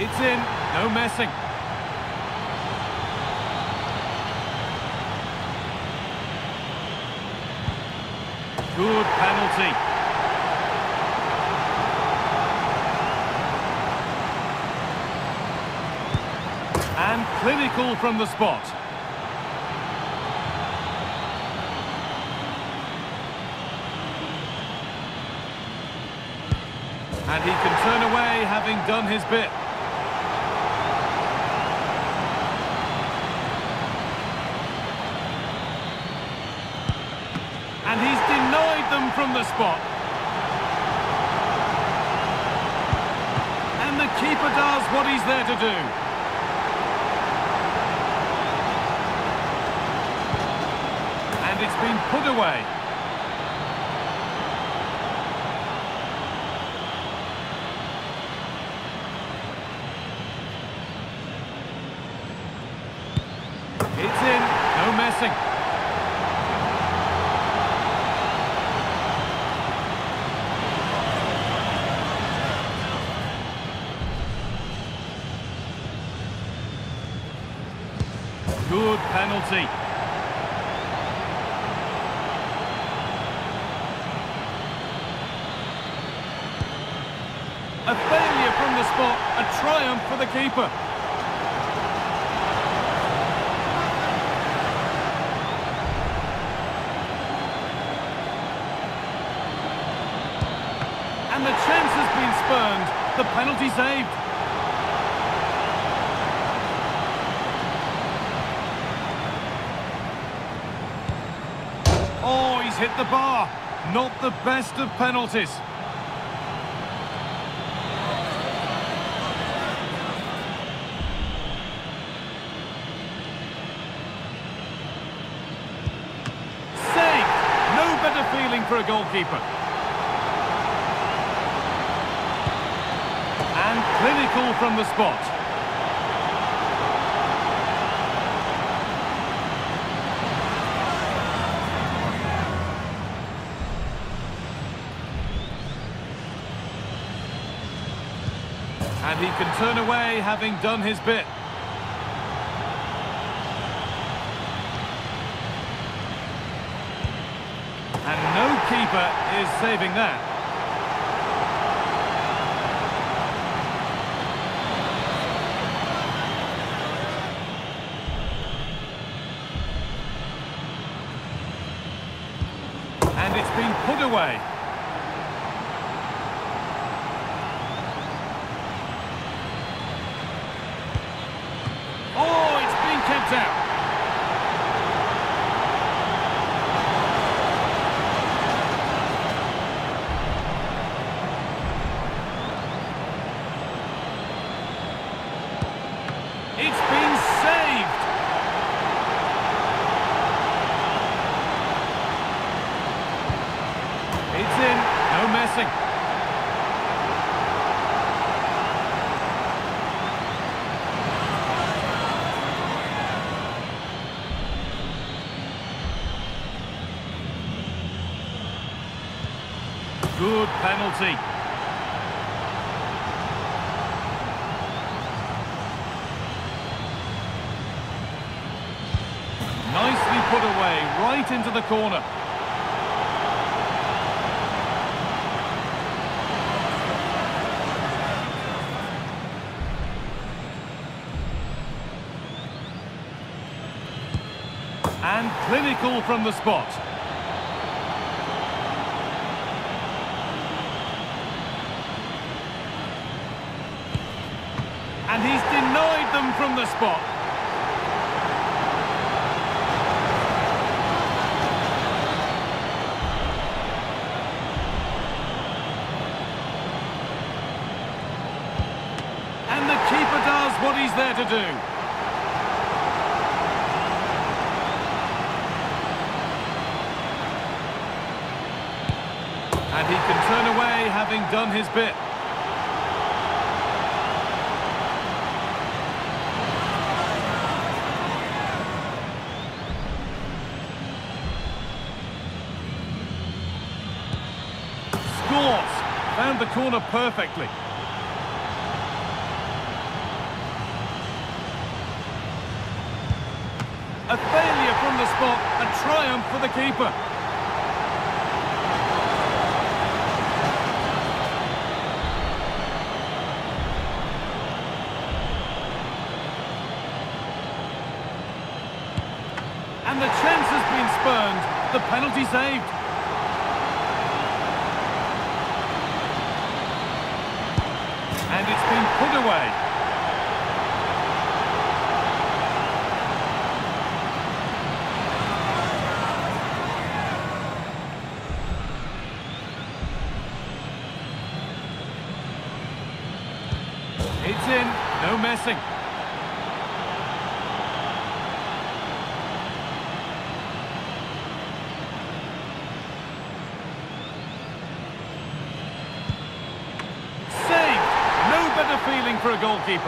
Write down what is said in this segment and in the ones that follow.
It's in, no messing. Good penalty. And clinical from the spot. And he can turn away, having done his bit. And he's denied them from the spot. And the keeper does what he's there to do. And it's been put away. It's in, no messing. Good penalty. A failure from the spot, a triumph for the keeper. And the chance has been spurned. The penalty saved. Oh, he's hit the bar. Not the best of penalties. Saved. No better feeling for a goalkeeper. And clinical from the spot. And he can turn away, having done his bit. And no keeper is saving that. And it's been put away. Oh, it's been kept out. It's been saved. It's in, no messing. Good penalty. Nicely put away, right into the corner. And clinical from the spot. And he's denied them from the spot. And the keeper does what he's there to do. And he can turn away, having done his bit. Scores! Found the corner perfectly. A failure from the spot, a triumph for the keeper. And the chance has been spurned. The penalty saved. And it's been put away. It's in, no messing. Feeling for a goalkeeper.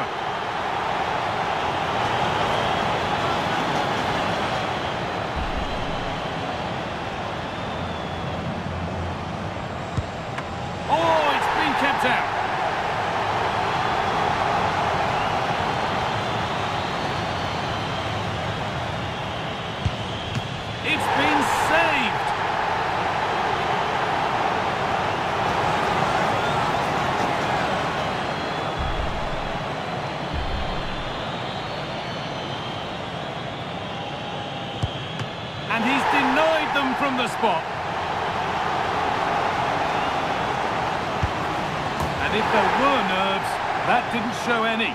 Oh, it's been kept out. It's been saved. And he's denied them from the spot. And if there were nerves, that didn't show any.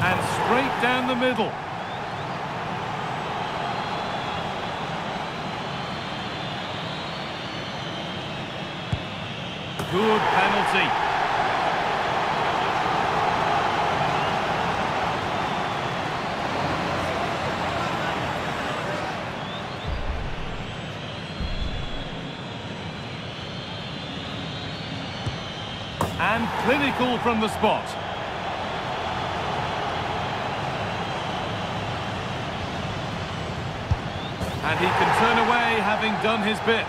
And straight down the middle. Good penalty. And clinical from the spot. And he can turn away having done his bit.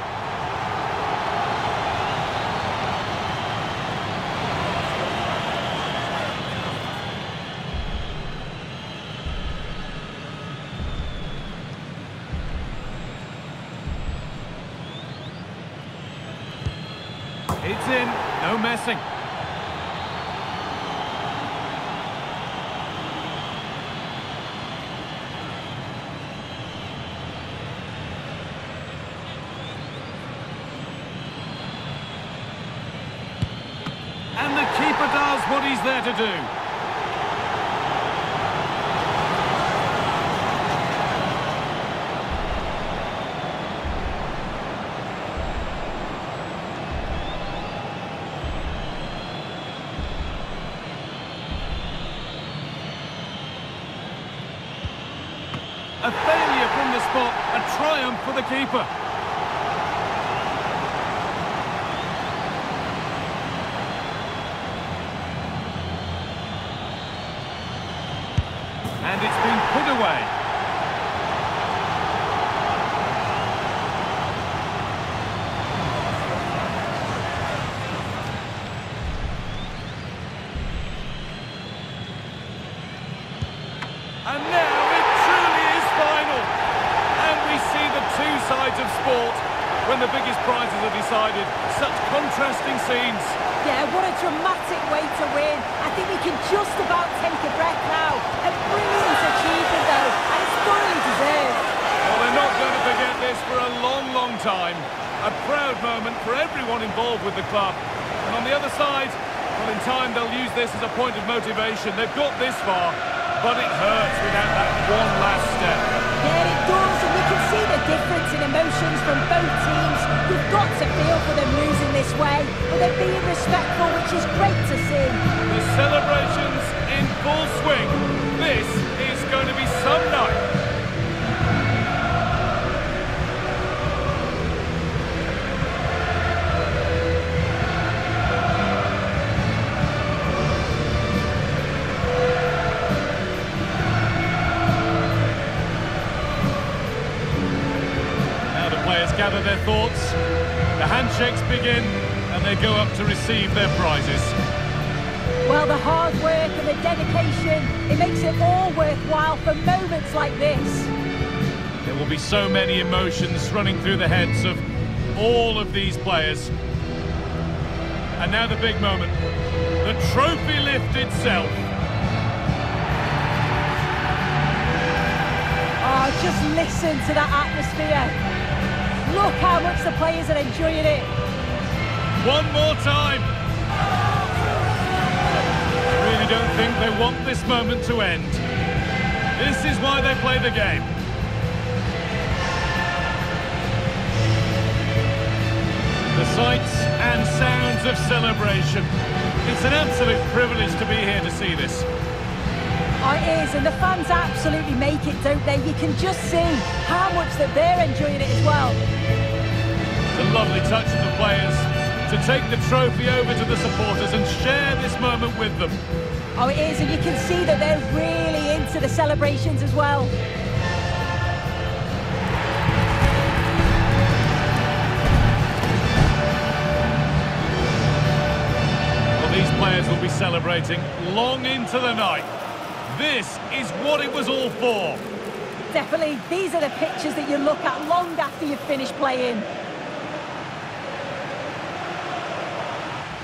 It's in, no messing. And the keeper does what he's there to do. A failure from the spot, a triumph for the keeper. And it's been put away. And now two sides of sport. When the biggest prizes are decided, such contrasting scenes. Yeah, what a dramatic way to win. I think we can just about take a breath now. A brilliant achievement, though, and it's thoroughly deserved. Well, they're not going to forget this for a long, long time. A proud moment for everyone involved with the club. And on the other side, well, in time, they'll use this as a point of motivation. They've got this far, but it hurts without that one last step. Yeah, it does. You can see the difference in emotions from both teams. You've got to feel for them losing this way, but they're being respectful, which is great to see. The celebrations in full swing. This is going to be some night. Gathered gather their thoughts. The handshakes begin, and they go up to receive their prizes. Well, the hard work and the dedication, it makes it all worthwhile for moments like this. There will be so many emotions running through the heads of all of these players. And now the big moment. The trophy lift itself. Oh, just listen to that atmosphere. Look how much the players are enjoying it. One more time. I really don't think they want this moment to end. This is why they play the game. The sights and sounds of celebration. It's an absolute privilege to be here to see this. Oh, it is, and the fans absolutely make it, don't they? You can just see how much that they're enjoying it as well. It's a lovely touch of the players to take the trophy over to the supporters and share this moment with them. Oh, it is, and you can see that they're really into the celebrations as well. Players will be celebrating long into the night. This is what it was all for. Definitely, these are the pictures that you look at long after you've finished playing.